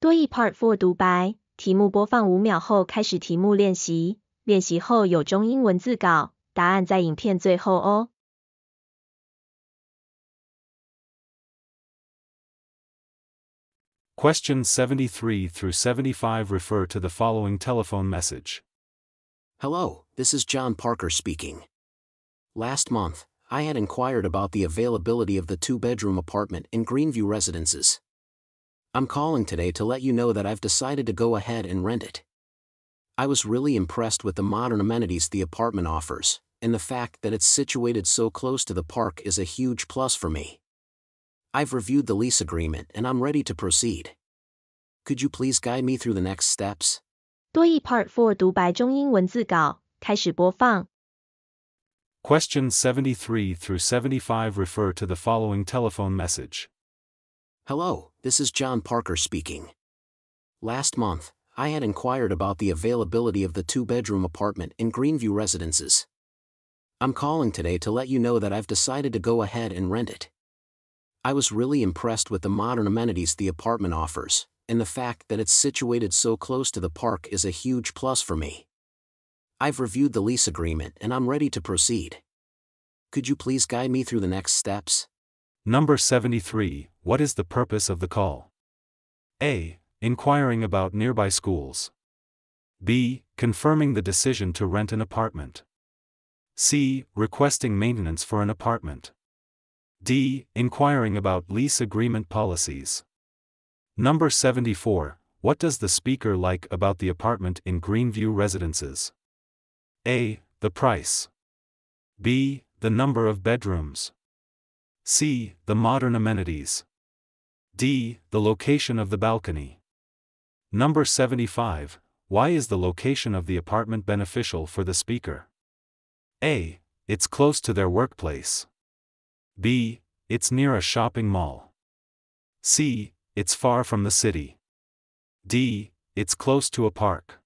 多益 Part 4 独白，题目播放5秒后开始题目练习，练习后有中英文字稿，答案在影片最后哦。Questions 73 through 75 refer to the following telephone message. Hello, this is John Parker speaking. Last month, I had inquired about the availability of the 2-bedroom apartment in Greenview Residences. I'm calling today to let you know that I've decided to go ahead and rent it. I was really impressed with the modern amenities the apartment offers, and the fact that it's situated so close to the park is a huge plus for me. I've reviewed the lease agreement and I'm ready to proceed. Could you please guide me through the next steps? 多益 Part 4 独白中英文字稿开始播放。Questions 73 through 75 refer to the following telephone message. Hello, this is John Parker speaking. Last month, I had inquired about the availability of the 2-bedroom apartment in Greenview Residences. I'm calling today to let you know that I've decided to go ahead and rent it. I was really impressed with the modern amenities the apartment offers, and the fact that it's situated so close to the park is a huge plus for me. I've reviewed the lease agreement and I'm ready to proceed. Could you please guide me through the next steps? Number 73. What is the purpose of the call? A. Inquiring about nearby schools. B. Confirming the decision to rent an apartment. C. Requesting maintenance for an apartment. D. Inquiring about lease agreement policies. Number 74. What does the speaker like about the apartment in Greenview Residences? A. The price. B. The number of bedrooms. C. The modern amenities. D. The location of the balcony. Number 75. Why is the location of the apartment beneficial for the speaker? A. It's close to their workplace. B. It's near a shopping mall. C. It's far from the city. D. It's close to a park.